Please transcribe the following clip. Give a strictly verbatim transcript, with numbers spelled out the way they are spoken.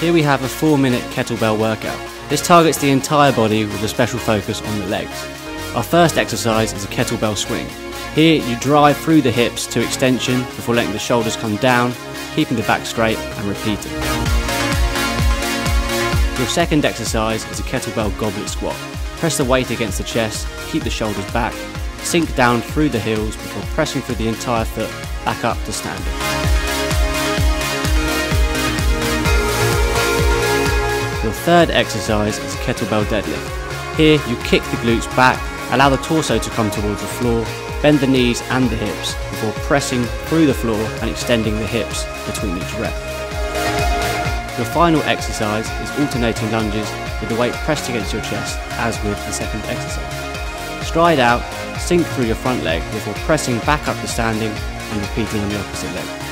Here we have a four minute kettlebell workout. This targets the entire body with a special focus on the legs. Our first exercise is a kettlebell swing. Here you drive through the hips to extension before letting the shoulders come down, keeping the back straight and repeating. Your second exercise is a kettlebell goblet squat. Press the weight against the chest, keep the shoulders back, sink down through the heels before pressing through the entire foot back up to standing. Your third exercise is a kettlebell deadlift. Here you kick the glutes back, allow the torso to come towards the floor, bend the knees and the hips before pressing through the floor and extending the hips between each rep. Your final exercise is alternating lunges with the weight pressed against your chest as with the second exercise. Stride out, sink through your front leg before pressing back up to standing and repeating on the opposite leg.